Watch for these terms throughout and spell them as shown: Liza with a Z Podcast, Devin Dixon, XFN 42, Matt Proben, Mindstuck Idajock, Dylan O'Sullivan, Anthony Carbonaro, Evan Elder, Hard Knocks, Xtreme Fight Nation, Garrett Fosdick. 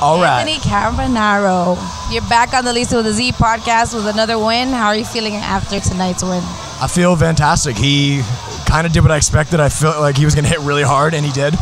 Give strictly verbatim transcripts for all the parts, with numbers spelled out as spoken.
All right. Anthony Carbonaro, you're back on the Liza with a Z podcast with another win. How are you feeling after tonight's win? I feel fantastic. He kind of did what I expected. I felt like he was going to hit really hard, and he did.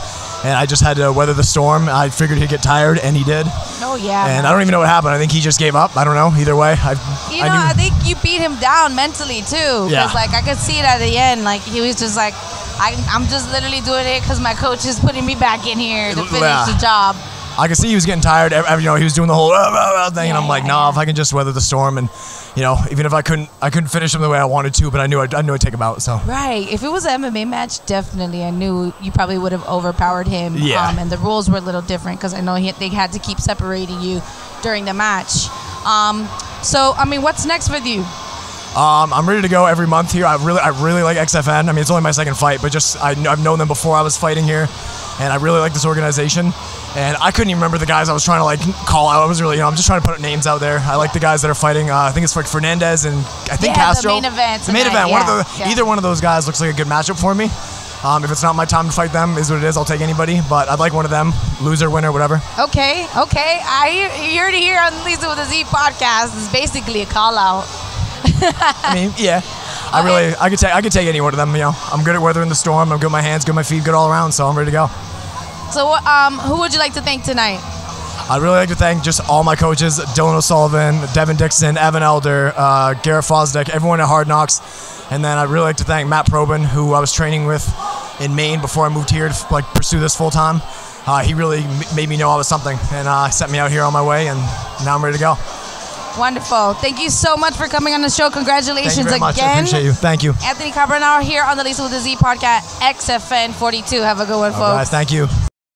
And I just had to weather the storm. I figured he'd get tired, and he did. Oh, yeah. And I don't even know what happened. I think he just gave up. I don't know. Either way. I, you I know, knew. I think you beat him down mentally, too. Yeah. Because, like, I could see it at the end. Like, he was just like, I, I'm just literally doing it because my coach is putting me back in here to finish yeah. the job. I could see he was getting tired. You know, he was doing the whole uh, uh, thing, yeah, and I'm like, nah, yeah. if I can just weather the storm, and you know, even if I couldn't, I couldn't finish him the way I wanted to, but I knew I'd, I knew I'd take him out. So right, if it was an M M A match, definitely, I knew you probably would have overpowered him. Yeah, um, and the rules were a little different because I know he, they had to keep separating you during the match. Um, so I mean, what's next with you? Um, I'm ready to go every month here. I really, I really like X F N. I mean, it's only my second fight, but just I, I've known them before I was fighting here. And I really like this organization. And I couldn't even remember the guys I was trying to like call out. I was really, you know, I'm just trying to put names out there. I like the guys that are fighting. Uh, I think it's like Fernandez and I think yeah, Castro. The main event. The main event. Yeah, one of the, yeah. Either one of those guys looks like a good matchup for me. Um, if it's not my time to fight them, is what it is. I'll take anybody. But I'd like one of them, loser, winner, whatever. Okay, okay. I you're here on Liza with a Z podcast. It's basically a call out. I mean, yeah. I really, I could take, I could take any one of them. You know, I'm good at weathering the storm. I'm good with my hands, good with my feet, good all around. So I'm ready to go. So, um, who would you like to thank tonight? I'd really like to thank just all my coaches: Dylan O'Sullivan, Devin Dixon, Evan Elder, uh, Garrett Fosdick, everyone at Hard Knocks, and then I'd really like to thank Matt Proben, who I was training with in Maine before I moved here to like pursue this full time. Uh, he really made me know I was something, and uh, sent me out here on my way, and now I'm ready to go. Wonderful. Thank you so much for coming on the show. Congratulations Thank you very again. Much. I appreciate you. Thank you. Anthony Carbonaro here on the Liza with a Z podcast, X F N forty-two. Have a good one, All folks. Right. Thank you.